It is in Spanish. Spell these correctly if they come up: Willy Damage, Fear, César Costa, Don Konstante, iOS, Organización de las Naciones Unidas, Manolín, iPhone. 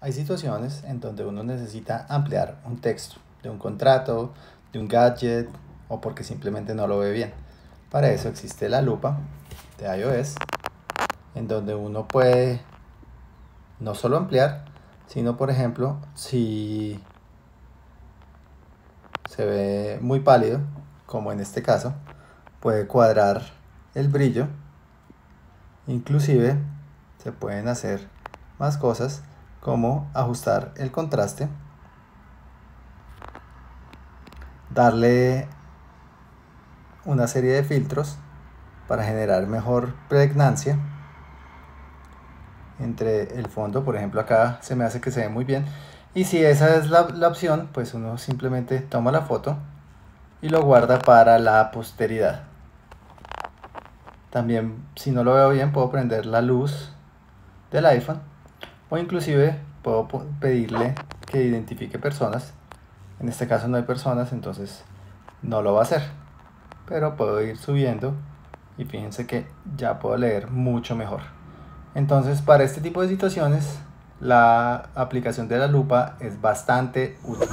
Hay situaciones en donde uno necesita ampliar un texto de un contrato, de un gadget o porque simplemente no lo ve bien. Para eso existe la lupa de iOS, en donde uno puede no solo ampliar, sino por ejemplo, si se ve muy pálido, como en este caso, puede cuadrar el brillo. Inclusive se pueden hacer más cosas como ajustar el contraste, darle una serie de filtros para generar mejor pregnancia entre el fondo. Por ejemplo, acá se me hace que se ve muy bien, y si esa es la opción, pues uno simplemente toma la foto y lo guarda para la posteridad. También, si no lo veo bien, puedo prender la luz del iPhone, o inclusive puedo pedirle que identifique personas. En este caso no hay personas, entonces no lo va a hacer, pero puedo ir subiendo y fíjense que ya puedo leer mucho mejor. Entonces, para este tipo de situaciones, la aplicación de la lupa es bastante útil.